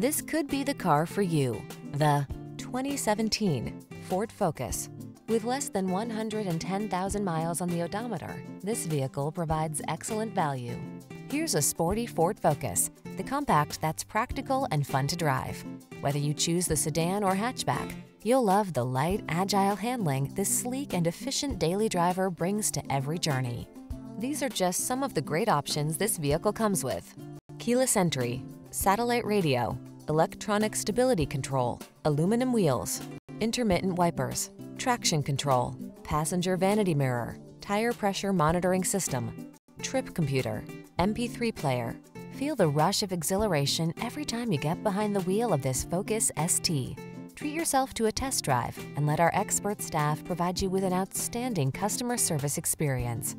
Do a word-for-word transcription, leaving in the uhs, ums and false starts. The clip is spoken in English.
This could be the car for you. The twenty seventeen Ford Focus. With less than one hundred ten thousand miles on the odometer, this vehicle provides excellent value. Here's a sporty Ford Focus, the compact that's practical and fun to drive. Whether you choose the sedan or hatchback, you'll love the light, agile handling this sleek and efficient daily driver brings to every journey. These are just some of the great options this vehicle comes with: keyless entry, satellite radio, electronic stability control, aluminum wheels, intermittent wipers, traction control, passenger vanity mirror, tire pressure monitoring system, trip computer, M P three player. Feel the rush of exhilaration every time you get behind the wheel of this Focus S T. Treat yourself to a test drive and let our expert staff provide you with an outstanding customer service experience.